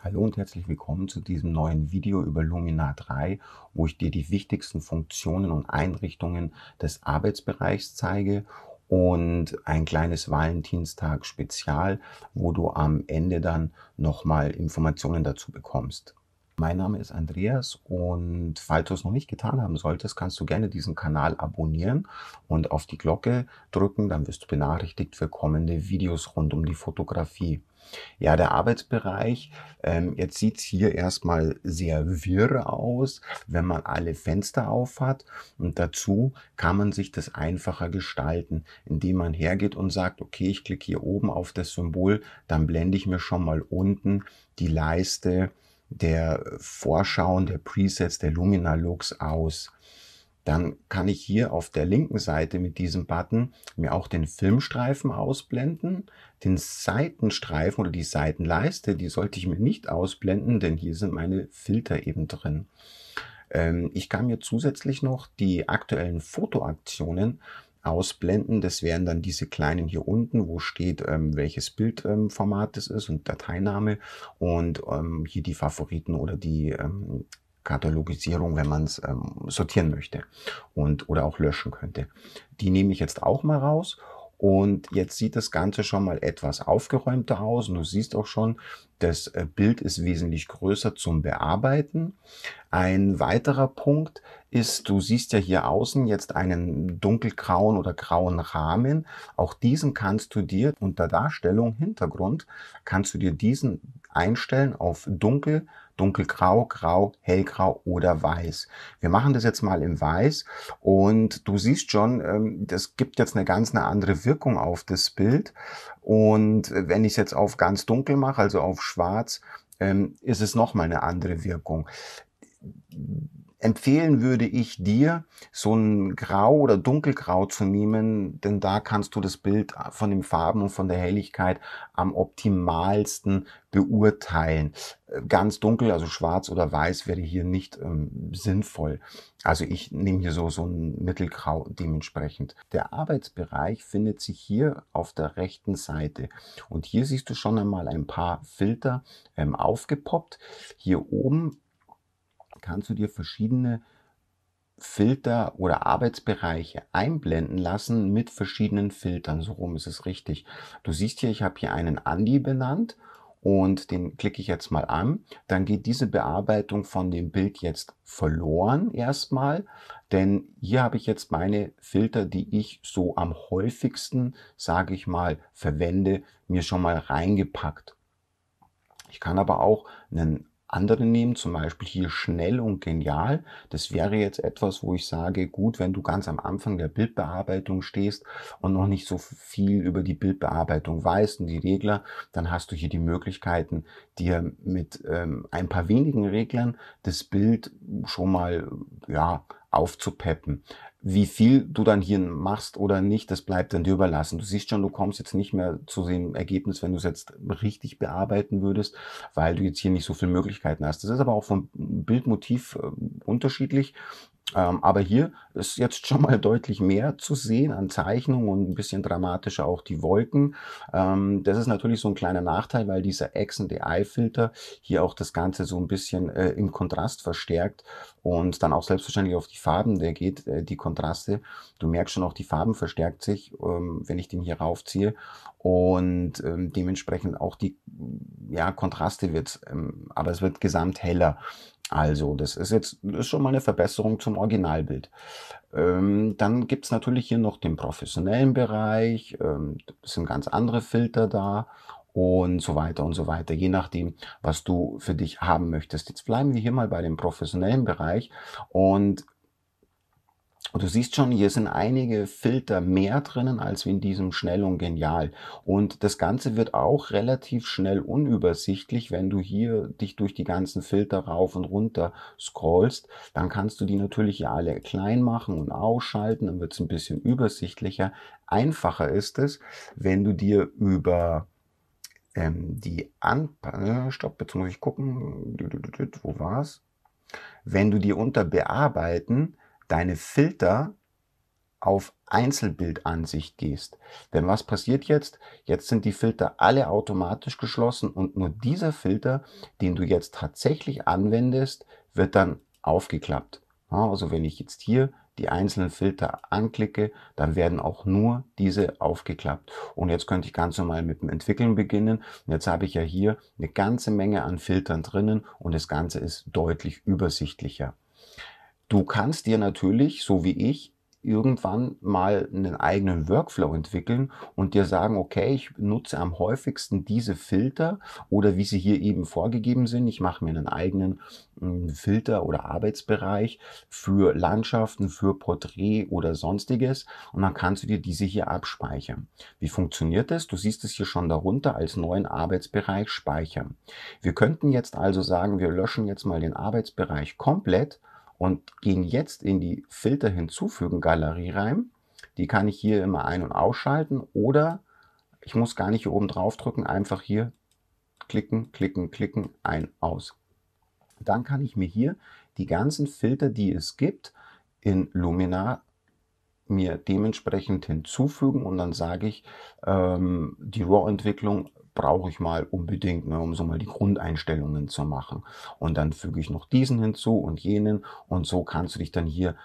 Hallo und herzlich willkommen zu diesem neuen Video über Luminar 3, wo ich dir die wichtigsten Funktionen und Einrichtungen des Arbeitsbereichs zeige und ein kleines Valentinstag-Spezial, wo du am Ende dann nochmal Informationen dazu bekommst. Mein Name ist Andreas und falls du es noch nicht getan haben solltest, kannst du gerne diesen Kanal abonnieren und auf die Glocke drücken, dann wirst du benachrichtigt für kommende Videos rund um die Fotografie. Ja, der Arbeitsbereich, jetzt sieht es hier erstmal sehr wirr aus, wenn man alle Fenster auf hat. Und dazu kann man sich das einfacher gestalten, indem man hergeht und sagt, okay, ich klicke hier oben auf das Symbol, dann blende ich mir schon mal unten die Leiste der Vorschauen, der Presets, der Luminar Looks aus. Dann kann ich hier auf der linken Seite mit diesem Button mir auch den Filmstreifen ausblenden. Den Seitenstreifen oder die Seitenleiste, die sollte ich mir nicht ausblenden, denn hier sind meine Filter eben drin. Ich kann mir zusätzlich noch die aktuellen Fotoaktionen ausblenden. Das wären dann diese kleinen hier unten, wo steht, welches Bildformat es ist und Dateiname und hier die Favoriten oder die Katalogisierung, wenn man es sortieren möchte und oder auch löschen könnte. Die nehme ich jetzt auch mal raus und jetzt sieht das Ganze schon mal etwas aufgeräumter aus und du siehst auch schon, das Bild ist wesentlich größer zum Bearbeiten. Ein weiterer Punkt ist, du siehst ja hier außen jetzt einen dunkelgrauen oder grauen Rahmen. Auch diesen kannst du dir unter Darstellung Hintergrund, kannst du dir diesen einstellen auf dunkel, dunkelgrau, grau, hellgrau oder weiß. Wir machen das jetzt mal in weiß und du siehst schon, das gibt jetzt eine ganz andere Wirkung auf das Bild. Und wenn ich es jetzt auf ganz dunkel mache, also auf schwarz, ist es nochmal eine andere Wirkung. Empfehlen würde ich dir, so ein Grau oder Dunkelgrau zu nehmen, denn da kannst du das Bild von den Farben und von der Helligkeit am optimalsten beurteilen. Ganz dunkel, also schwarz oder weiß, wäre hier nicht sinnvoll. Also ich nehme hier so ein Mittelgrau dementsprechend. Der Arbeitsbereich findet sich hier auf der rechten Seite. Und hier siehst du schon einmal ein paar Filter aufgepoppt. Hier oben kannst du dir verschiedene Filter oder Arbeitsbereiche einblenden lassen mit verschiedenen Filtern. So rum ist es richtig. Du siehst hier, ich habe hier einen Andi benannt und den klicke ich jetzt mal an. Dann geht diese Bearbeitung von dem Bild jetzt verloren erstmal, denn hier habe ich jetzt meine Filter, die ich so am häufigsten, sage ich mal, verwende, mir schon mal reingepackt. Ich kann aber auch einen andere nehmen, zum Beispiel hier schnell und genial. Das wäre jetzt etwas, wo ich sage, gut, wenn du ganz am Anfang der Bildbearbeitung stehst und noch nicht so viel über die Bildbearbeitung weißt und die Regler, dann hast du hier die Möglichkeiten, dir mit ein paar wenigen Reglern das Bild schon mal, ja, aufzupeppen. Wie viel du dann hier machst oder nicht, das bleibt dann dir überlassen. Du siehst schon, du kommst jetzt nicht mehr zu dem Ergebnis, wenn du es jetzt richtig bearbeiten würdest, weil du jetzt hier nicht so viele Möglichkeiten hast. Das ist aber auch vom Bildmotiv unterschiedlich. Aber hier ist jetzt schon mal deutlich mehr zu sehen an Zeichnung und ein bisschen dramatischer auch die Wolken. Das ist natürlich so ein kleiner Nachteil, weil dieser XND-Eye-Filter hier auch das Ganze so ein bisschen im Kontrast verstärkt und dann auch selbstverständlich auf die Farben, der geht die Kontraste. Du merkst schon auch, die Farben verstärkt sich, wenn ich den hier raufziehe und dementsprechend auch die Kontraste wird, aber es wird gesamt heller. Also das ist jetzt schon mal eine Verbesserung zum Originalbild. Dann gibt es natürlich hier noch den professionellen Bereich, es sind ganz andere Filter da und so weiter und so weiter, je nachdem, was du für dich haben möchtest. Jetzt bleiben wir hier mal bei dem professionellen Bereich und du siehst schon, hier sind einige Filter mehr drinnen als in diesem Schnell und Genial. Und das Ganze wird auch relativ schnell unübersichtlich, wenn du hier dich durch die ganzen Filter rauf und runter scrollst. Dann kannst du die natürlich ja alle klein machen und ausschalten, dann wird es ein bisschen übersichtlicher. Einfacher ist es, wenn du dir über die Anpassung... Stopp, jetzt muss ich gucken. Wo war's? Wenn du dir unter Bearbeiten deine Filter auf Einzelbildansicht gehst. Denn was passiert jetzt? Jetzt sind die Filter alle automatisch geschlossen und nur dieser Filter, den du jetzt tatsächlich anwendest, wird dann aufgeklappt. Also wenn ich jetzt hier die einzelnen Filter anklicke, dann werden auch nur diese aufgeklappt. Und jetzt könnte ich ganz normal mit dem Entwickeln beginnen. Und jetzt habe ich ja hier eine ganze Menge an Filtern drinnen und das Ganze ist deutlich übersichtlicher. Du kannst dir natürlich, so wie ich, irgendwann mal einen eigenen Workflow entwickeln und dir sagen, okay, ich nutze am häufigsten diese Filter oder wie sie hier eben vorgegeben sind. Ich mache mir einen eigenen Filter oder Arbeitsbereich für Landschaften, für Porträt oder sonstiges und dann kannst du dir diese hier abspeichern. Wie funktioniert das? Du siehst es hier schon darunter als neuen Arbeitsbereich speichern. Wir könnten jetzt also sagen, wir löschen jetzt mal den Arbeitsbereich komplett und gehen jetzt in die Filter hinzufügen Galerie rein. Die kann ich hier immer ein- und ausschalten oder ich muss gar nicht hier oben drauf drücken, einfach hier klicken, klicken, klicken, ein, aus. Dann kann ich mir hier die ganzen Filter, die es gibt, in Luminar mir dementsprechend hinzufügen und dann sage ich, die RAW-Entwicklung brauche ich mal unbedingt, ne, um so mal die Grundeinstellungen zu machen. Und dann füge ich noch diesen hinzu und jenen und so kannst du dich dann hier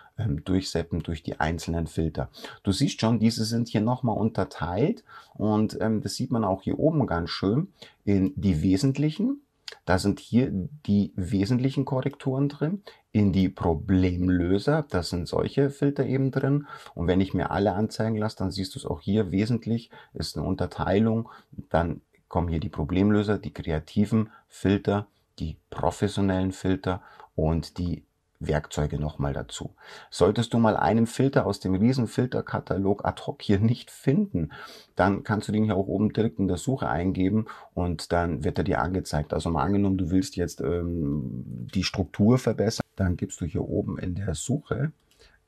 durchseppen durch die einzelnen Filter. Du siehst schon, diese sind hier nochmal unterteilt und das sieht man auch hier oben ganz schön in die wesentlichen. Da sind hier die wesentlichen Korrekturen drin, in die Problemlöser, das sind solche Filter eben drin. Und wenn ich mir alle anzeigen lasse, dann siehst du es auch hier, wesentlich ist eine Unterteilung, dann kommen hier die Problemlöser, die kreativen Filter, die professionellen Filter und die Werkzeuge nochmal dazu. Solltest du mal einen Filter aus dem riesen Filterkatalog ad hoc hier nicht finden, dann kannst du den hier auch oben direkt in der Suche eingeben und dann wird er dir angezeigt. Also mal angenommen, du willst jetzt die Struktur verbessern, dann gibst du hier oben in der Suche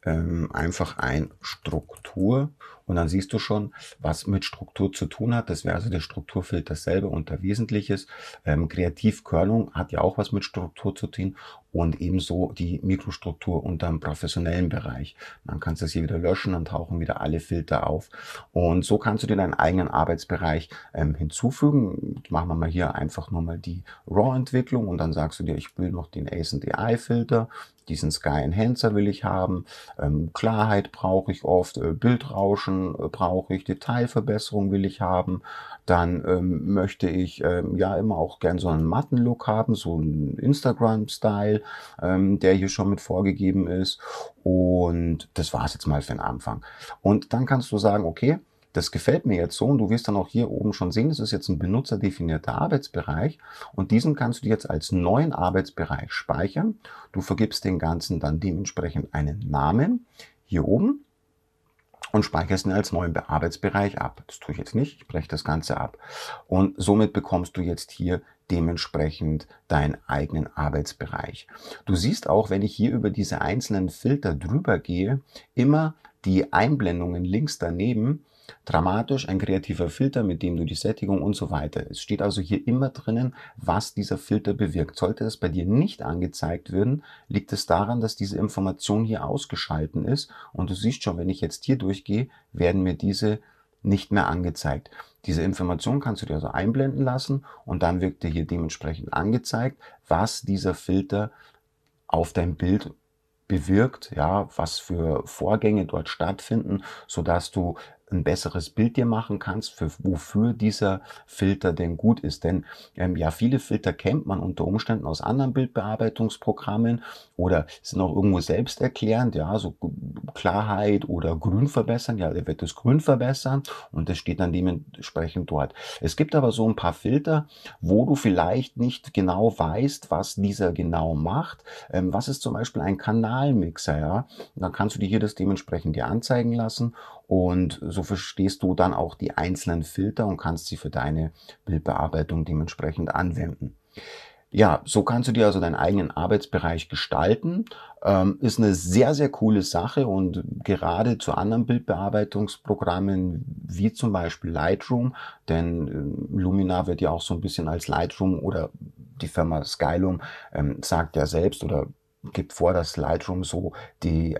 einfach ein Struktur und dann siehst du schon, was mit Struktur zu tun hat. Das wäre also der Strukturfilter selber unter Wesentliches. Kreativkörnung hat ja auch was mit Struktur zu tun und ebenso die Mikrostruktur unter dem professionellen Bereich. Dann kannst du das hier wieder löschen, dann tauchen wieder alle Filter auf und so kannst du dir deinen eigenen Arbeitsbereich hinzufügen. Machen wir mal hier einfach nur mal die RAW-Entwicklung und dann sagst du dir, ich will noch den ASEN-DI-Filter, diesen Sky Enhancer will ich haben, Klarheit brauche ich oft, Bildrauschen brauche ich, Detailverbesserung will ich haben, dann möchte ich ja immer auch gern so einen matten Look haben, so einen Instagram-Style, der hier schon mit vorgegeben ist und das war es jetzt mal für den Anfang. Und dann kannst du sagen, okay, das gefällt mir jetzt so und du wirst dann auch hier oben schon sehen, das ist jetzt ein benutzerdefinierter Arbeitsbereich und diesen kannst du jetzt als neuen Arbeitsbereich speichern. Du vergibst den Ganzen dann dementsprechend einen Namen hier oben und speicherst ihn als neuen Arbeitsbereich ab. Das tue ich jetzt nicht, ich breche das Ganze ab und somit bekommst du jetzt hier dementsprechend deinen eigenen Arbeitsbereich. Du siehst auch, wenn ich hier über diese einzelnen Filter drüber gehe, immer die Einblendungen links daneben, dramatisch, ein kreativer Filter, mit dem du die Sättigung und so weiter. Es steht also hier immer drinnen, was dieser Filter bewirkt. Sollte es bei dir nicht angezeigt werden, liegt es daran, dass diese Information hier ausgeschalten ist. Und du siehst schon, wenn ich jetzt hier durchgehe, werden mir diese nicht mehr angezeigt. Diese Information kannst du dir also einblenden lassen und dann wird dir hier dementsprechend angezeigt, was dieser Filter auf dein Bild bewirkt, ja, was für Vorgänge dort stattfinden, sodass du ein besseres Bild dir machen kannst, für wofür dieser Filter denn gut ist. Denn ja, viele Filter kennt man unter Umständen aus anderen Bildbearbeitungsprogrammen oder sind auch irgendwo selbsterklärend, ja, so Klarheit oder Grün verbessern, ja, der wird das Grün verbessern und das steht dann dementsprechend dort. Es gibt aber so ein paar Filter, wo du vielleicht nicht genau weißt, was dieser genau macht. Was ist zum Beispiel ein Kanalmixer, ja? Und dann kannst du dir hier das dementsprechend dir anzeigen lassen und so verstehst du dann auch die einzelnen Filter und kannst sie für deine Bildbearbeitung dementsprechend anwenden. Ja, so kannst du dir also deinen eigenen Arbeitsbereich gestalten. Ist eine sehr, sehr coole Sache und gerade zu anderen Bildbearbeitungsprogrammen wie zum Beispiel Lightroom, denn Luminar wird ja auch so ein bisschen als Lightroom oder die Firma Skylum sagt ja selbst oder gibt vor, dass Lightroom so die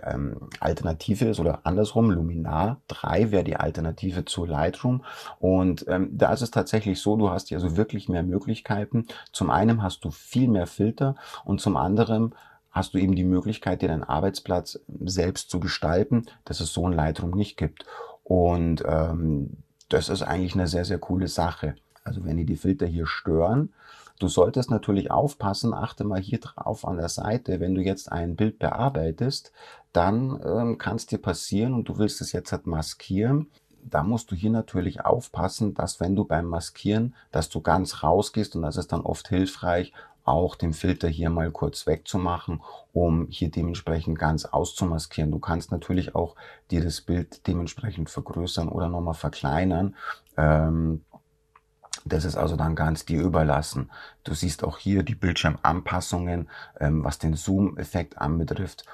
Alternative ist, oder andersrum, Luminar 3 wäre die Alternative zu Lightroom. Und da ist es tatsächlich so, du hast ja also wirklich mehr Möglichkeiten. Zum einen hast du viel mehr Filter und zum anderen hast du eben die Möglichkeit, dir deinen Arbeitsplatz selbst zu gestalten, dass es so ein Lightroom nicht gibt. Und das ist eigentlich eine sehr, sehr coole Sache. Also wenn dir die Filter hier stören, du solltest natürlich aufpassen, achte mal hier drauf an der Seite, wenn du jetzt ein Bild bearbeitest, dann kann es dir passieren und du willst es jetzt halt maskieren. Da musst du hier natürlich aufpassen, dass wenn du beim Maskieren, dass du ganz rausgehst, und das ist dann oft hilfreich, auch den Filter hier mal kurz wegzumachen, um hier dementsprechend ganz auszumaskieren. Du kannst natürlich auch dir das Bild dementsprechend vergrößern oder nochmal verkleinern. Das ist also dann ganz dir überlassen. Du siehst auch hier die Bildschirmanpassungen, was den Zoom-Effekt anbetrifft.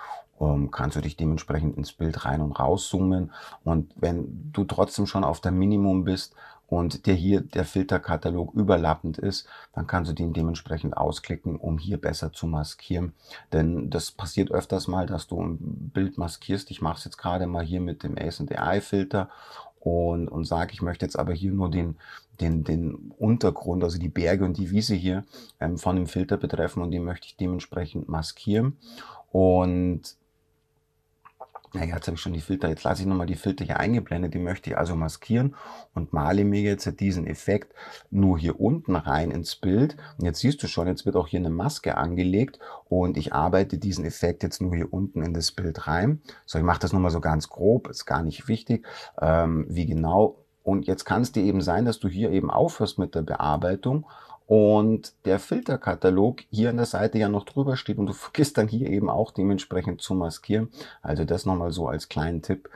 Kannst du dich dementsprechend ins Bild rein und rauszoomen. Und wenn du trotzdem schon auf der Minimum bist und der Filterkatalog überlappend ist, dann kannst du den dementsprechend ausklicken, um hier besser zu maskieren. Denn das passiert öfters mal, dass du ein Bild maskierst. Ich mache es jetzt gerade mal hier mit dem ASEN-DI-Filter und sage, ich möchte jetzt aber hier nur den Untergrund, also die Berge und die Wiese hier von dem Filter betreffen, und den möchte ich dementsprechend maskieren. Und naja, jetzt habe ich schon die Filter, jetzt lasse ich nochmal die Filter hier eingeblendet, die möchte ich also maskieren und male mir jetzt diesen Effekt nur hier unten rein ins Bild. Und jetzt siehst du schon, jetzt wird auch hier eine Maske angelegt und ich arbeite diesen Effekt jetzt nur hier unten in das Bild rein. So, ich mache das nochmal so ganz grob, ist gar nicht wichtig, wie genau. Und jetzt kann es dir eben sein, dass du hier eben aufhörst mit der Bearbeitung und der Filterkatalog hier an der Seite ja noch drüber steht und du vergisst dann hier eben auch dementsprechend zu maskieren. Also das nochmal so als kleinen Tipp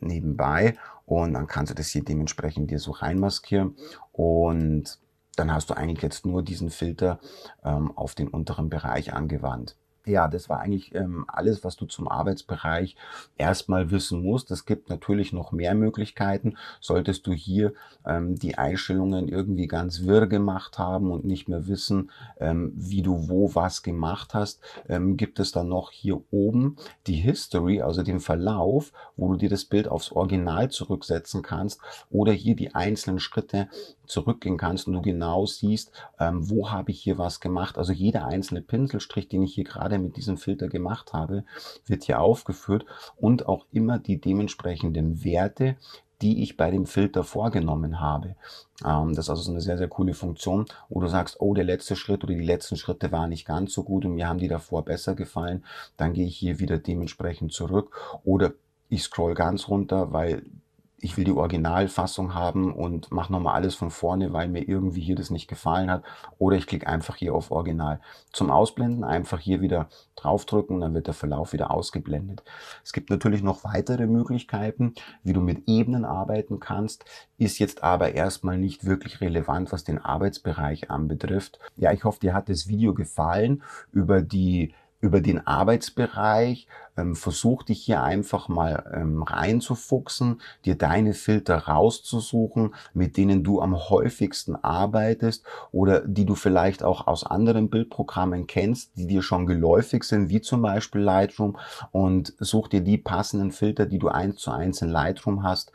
nebenbei, und dann kannst du das hier dementsprechend dir so reinmaskieren und dann hast du eigentlich jetzt nur diesen Filter auf den unteren Bereich angewandt. Ja, das war eigentlich alles, was du zum Arbeitsbereich erstmal wissen musst. Es gibt natürlich noch mehr Möglichkeiten. Solltest du hier die Einstellungen irgendwie ganz wirr gemacht haben und nicht mehr wissen, wie du wo was gemacht hast, gibt es dann noch hier oben die History, also den Verlauf, wo du dir das Bild aufs Original zurücksetzen kannst oder hier die einzelnen Schritte zurückgehen kannst und du genau siehst, wo habe ich hier was gemacht. Also jeder einzelne Pinselstrich, den ich hier gerade mit diesem Filter gemacht habe, wird hier aufgeführt und auch immer die dementsprechenden Werte, die ich bei dem Filter vorgenommen habe. Das ist also eine sehr, sehr coole Funktion, wo du sagst, oh, der letzte Schritt oder die letzten Schritte waren nicht ganz so gut und mir haben die davor besser gefallen, dann gehe ich hier wieder dementsprechend zurück oder ich scroll ganz runter, weil ich will die Originalfassung haben und mache nochmal alles von vorne, weil mir irgendwie hier das nicht gefallen hat. Oder ich klicke einfach hier auf Original. Zum Ausblenden einfach hier wieder draufdrücken und dann wird der Verlauf wieder ausgeblendet. Es gibt natürlich noch weitere Möglichkeiten, wie du mit Ebenen arbeiten kannst. Ist jetzt aber erstmal nicht wirklich relevant, was den Arbeitsbereich anbetrifft. Ja, ich hoffe, dir hat das Video gefallen über den Arbeitsbereich. Versuch dich hier einfach mal reinzufuchsen, dir deine Filter rauszusuchen, mit denen du am häufigsten arbeitest oder die du vielleicht auch aus anderen Bildprogrammen kennst, die dir schon geläufig sind, wie zum Beispiel Lightroom, und such dir die passenden Filter, die du 1:1 in Lightroom hast,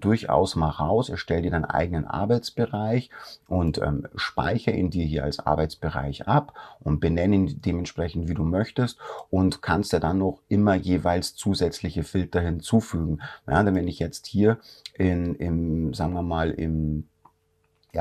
durchaus mal raus. Erstell dir deinen eigenen Arbeitsbereich und speichere ihn dir hier als Arbeitsbereich ab und benenne ihn dementsprechend, wie du möchtest, und kannst ja dann noch immer jeweils zusätzliche Filter hinzufügen. Ja, denn wenn ich jetzt hier sagen wir mal,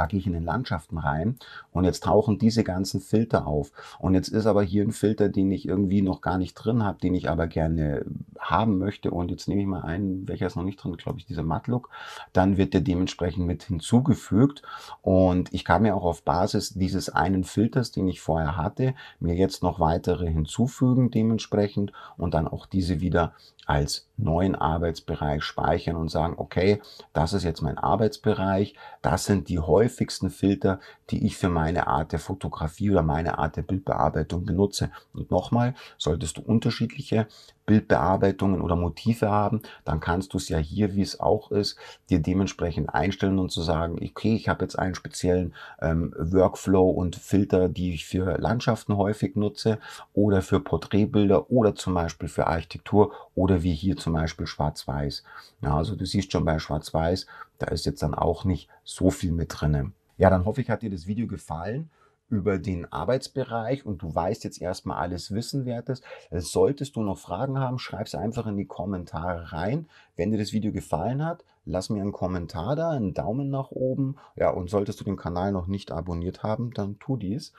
gehe ich in den Landschaften rein und jetzt tauchen diese ganzen Filter auf. Und jetzt ist aber hier ein Filter, den ich irgendwie noch gar nicht drin habe, den ich aber gerne haben möchte. Und jetzt nehme ich mal einen, welcher ist noch nicht drin, glaube ich, dieser Matte Look. Dann wird der dementsprechend mit hinzugefügt. Und ich kann mir auch auf Basis dieses einen Filters, den ich vorher hatte, mir jetzt noch weitere hinzufügen dementsprechend und dann auch diese wieder als neuen Arbeitsbereich speichern und sagen, okay, das ist jetzt mein Arbeitsbereich, das sind die häufigsten Filter, die ich für meine Art der Fotografie oder meine Art der Bildbearbeitung benutze. Und nochmal, solltest du unterschiedliche Bildbearbeitungen oder Motive haben, dann kannst du es ja hier, wie es auch ist, dir dementsprechend einstellen und zu sagen, okay, ich habe jetzt einen speziellen Workflow und Filter, die ich für Landschaften häufig nutze oder für Porträtbilder oder zum Beispiel für Architektur oder wie hier zum Beispiel Schwarz-Weiß. Ja, also du siehst schon bei Schwarz-Weiß, da ist jetzt dann auch nicht so viel mit drin. Ja, dann hoffe ich, hat dir das Video gefallen über den Arbeitsbereich und du weißt jetzt erstmal alles Wissenswertes. Solltest du noch Fragen haben, schreib es einfach in die Kommentare rein. Wenn dir das Video gefallen hat, lass mir einen Kommentar da, einen Daumen nach oben. Ja, und solltest du den Kanal noch nicht abonniert haben, dann tu dies.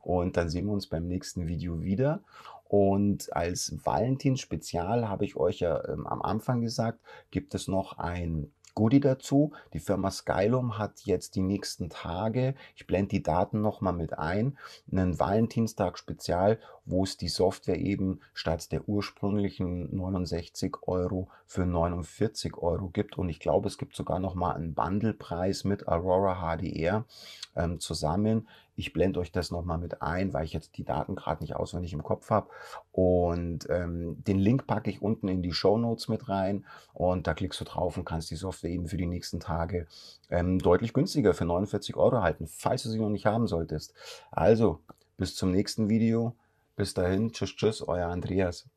Und dann sehen wir uns beim nächsten Video wieder. Und als Valentinsspezial habe ich euch ja am Anfang gesagt, gibt es noch ein Goodie dazu. Die Firma Skylum hat jetzt die nächsten Tage, ich blende die Daten nochmal mit ein, einen Valentinstag-Spezial, wo es die Software eben statt der ursprünglichen 69 € für 49 € gibt. Und ich glaube, es gibt sogar nochmal einen Bundlepreis mit Aurora HDR zusammen. Ich blende euch das nochmal mit ein, weil ich jetzt die Daten gerade nicht auswendig im Kopf habe. Und den Link packe ich unten in die Shownotes mit rein. Und da klickst du drauf und kannst die Software eben für die nächsten Tage deutlich günstiger für 49 € halten, falls du sie noch nicht haben solltest. Also, bis zum nächsten Video. Bis dahin, tschüss, tschüss, euer Andreas.